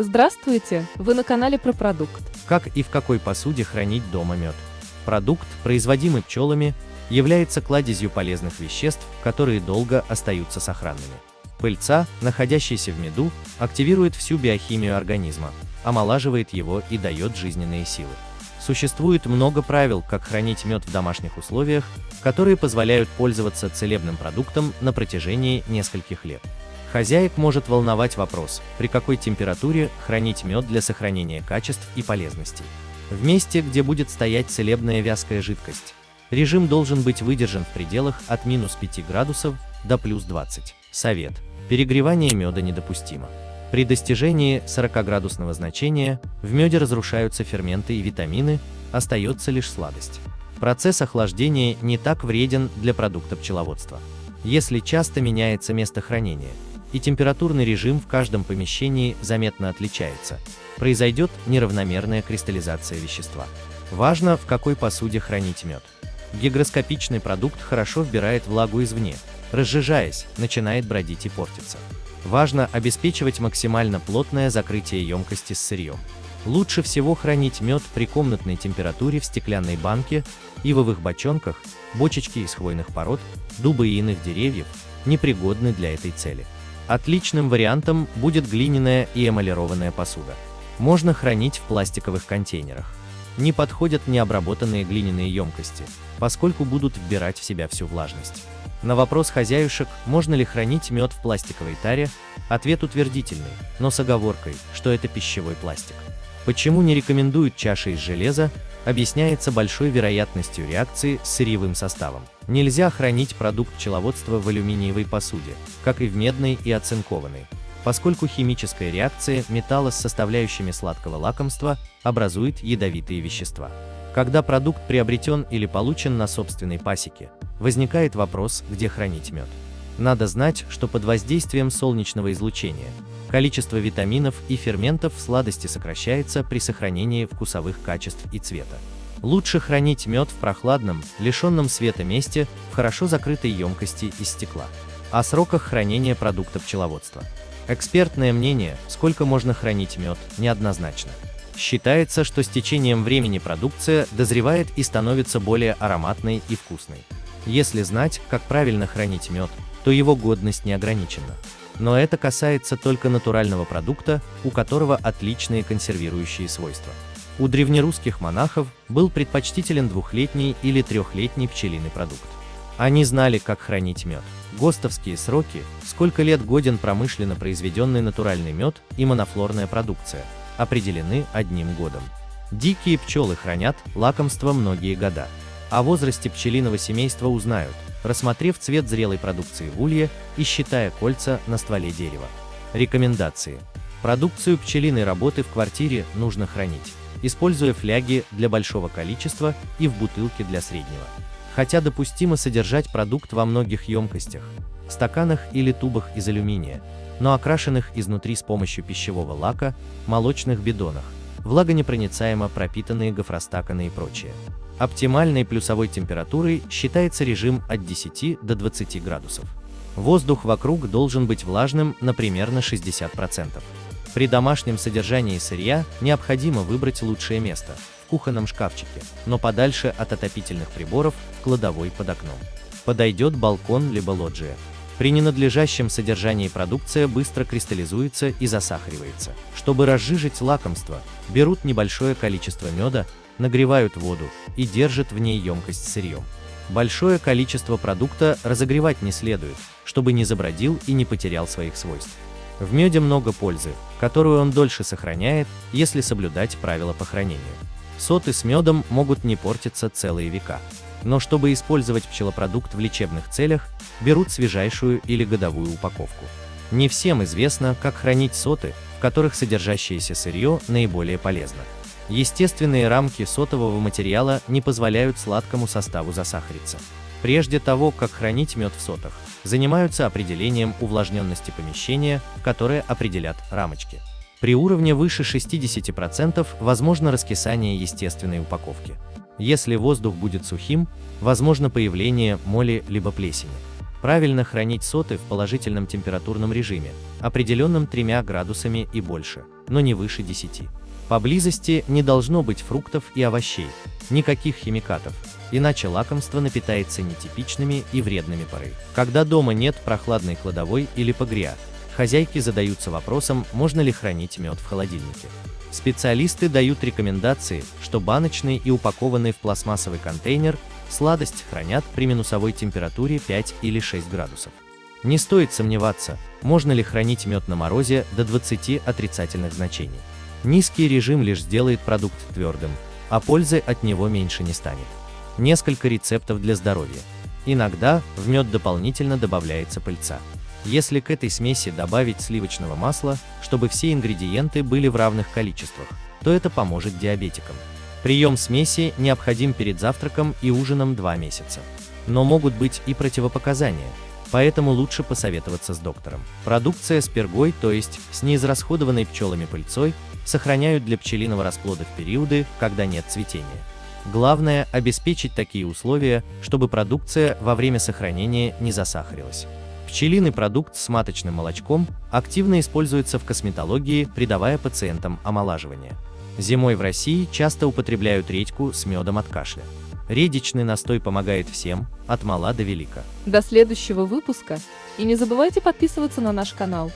Здравствуйте, вы на канале Про Продукт. Как и в какой посуде хранить дома мед? Продукт, производимый пчелами, является кладезью полезных веществ, которые долго остаются сохранными. Пыльца, находящаяся в меду, активирует всю биохимию организма, омолаживает его и дает жизненные силы. Существует много правил, как хранить мед в домашних условиях, которые позволяют пользоваться целебным продуктом на протяжении нескольких лет. Хозяек может волновать вопрос, при какой температуре хранить мед для сохранения качеств и полезностей. В месте, где будет стоять целебная вязкая жидкость, режим должен быть выдержан в пределах от -5 градусов до +20. Совет. Перегревание меда недопустимо. При достижении 40-градусного значения в меде разрушаются ферменты и витамины, остается лишь сладость. Процесс охлаждения не так вреден для продукта пчеловодства. Если часто меняется место хранения и температурный режим в каждом помещении заметно отличается, произойдет неравномерная кристаллизация вещества. Важно, в какой посуде хранить мед. Гигроскопичный продукт хорошо вбирает влагу извне, разжижаясь, начинает бродить и портиться. Важно обеспечивать максимально плотное закрытие емкости с сырьем. Лучше всего хранить мед при комнатной температуре в стеклянной банке, ивовых бочонках, бочечки из хвойных пород, дуба и иных деревьев, непригодны для этой цели. Отличным вариантом будет глиняная и эмалированная посуда. Можно хранить в пластиковых контейнерах. Не подходят необработанные глиняные емкости, поскольку будут вбирать в себя всю влажность. На вопрос хозяюшек, можно ли хранить мед в пластиковой таре, ответ утвердительный, но с оговоркой, что это пищевой пластик. Почему не рекомендуют чаши из железа, объясняется большой вероятностью реакции с сырьевым составом. Нельзя хранить продукт пчеловодства в алюминиевой посуде, как и в медной и оцинкованной, поскольку химическая реакция металла с составляющими сладкого лакомства образует ядовитые вещества. Когда продукт приобретен или получен на собственной пасеке, возникает вопрос, где хранить мед. Надо знать, что под воздействием солнечного излучения количество витаминов и ферментов в сладости сокращается при сохранении вкусовых качеств и цвета. Лучше хранить мед в прохладном, лишенном света месте, в хорошо закрытой емкости из стекла. О сроках хранения продукта пчеловодства. Экспертное мнение, сколько можно хранить мед, неоднозначно. Считается, что с течением времени продукция дозревает и становится более ароматной и вкусной. Если знать, как правильно хранить мед, то его годность не ограничена. Но это касается только натурального продукта, у которого отличные консервирующие свойства. У древнерусских монахов был предпочтителен 2-летний или 3-летний пчелиный продукт. Они знали, как хранить мед. ГОСТовские сроки, сколько лет годен промышленно произведенный натуральный мед и монофлорная продукция, определены одним годом. Дикие пчелы хранят лакомство многие года. О возрасте пчелиного семейства узнают, рассмотрев цвет зрелой продукции в улье и считая кольца на стволе дерева. Рекомендации. Продукцию пчелиной работы в квартире нужно хранить, используя фляги для большого количества и в бутылке для среднего. Хотя допустимо содержать продукт во многих емкостях, стаканах или тубах из алюминия, но окрашенных изнутри с помощью пищевого лака, молочных бидонах, влагонепроницаемо пропитанные гофростаканы и прочее. Оптимальной плюсовой температурой считается режим от 10 до 20 градусов. Воздух вокруг должен быть влажным на примерно 60%. При домашнем содержании сырья необходимо выбрать лучшее место – в кухонном шкафчике, но подальше от отопительных приборов, в кладовой под окном. Подойдет балкон либо лоджия. При ненадлежащем содержании продукция быстро кристаллизуется и засахаривается. Чтобы разжижить лакомство, берут небольшое количество меда, нагревают воду и держат в ней емкость с сырьем. Большое количество продукта разогревать не следует, чтобы не забродил и не потерял своих свойств. В меде много пользы, которую он дольше сохраняет, если соблюдать правила по хранению. Соты с медом могут не портиться целые века. Но чтобы использовать пчелопродукт в лечебных целях, берут свежайшую или годовую упаковку. Не всем известно, как хранить соты, в которых содержащееся сырье наиболее полезно. Естественные рамки сотового материала не позволяют сладкому составу засахариться. Прежде того, как хранить мед в сотах, занимаются определением увлажненности помещения, которое определят рамочки. При уровне выше 60% возможно раскисание естественной упаковки. Если воздух будет сухим, возможно появление моли либо плесени. Правильно хранить соты в положительном температурном режиме, определенном 3 градусами и больше. но не выше 10. Поблизости не должно быть фруктов и овощей, никаких химикатов, иначе лакомство напитается нетипичными и вредными порой. Когда дома нет прохладной кладовой или погрея, хозяйки задаются вопросом, можно ли хранить мед в холодильнике. Специалисты дают рекомендации, что баночный и упакованный в пластмассовый контейнер сладость хранят при минусовой температуре 5 или 6 градусов. Не стоит сомневаться, можно ли хранить мед на морозе до 20 отрицательных значений. Низкий режим лишь сделает продукт твердым, а пользы от него меньше не станет. Несколько рецептов для здоровья. Иногда в мед дополнительно добавляется пыльца. Если к этой смеси добавить сливочного масла, чтобы все ингредиенты были в равных количествах, то это поможет диабетикам. Прием смеси необходим перед завтраком и ужином 2 месяца. Но могут быть и противопоказания, поэтому лучше посоветоваться с доктором. Продукция с пергой, то есть с неизрасходованной пчелами пыльцой, сохраняют для пчелиного расплода в периоды, когда нет цветения. Главное – обеспечить такие условия, чтобы продукция во время сохранения не засахарилась. Пчелиный продукт с маточным молочком активно используется в косметологии, придавая пациентам омолаживание. Зимой в России часто употребляют редьку с медом от кашля. Редичный настой помогает всем, от мала до велика. До следующего выпуска, и не забывайте подписываться на наш канал.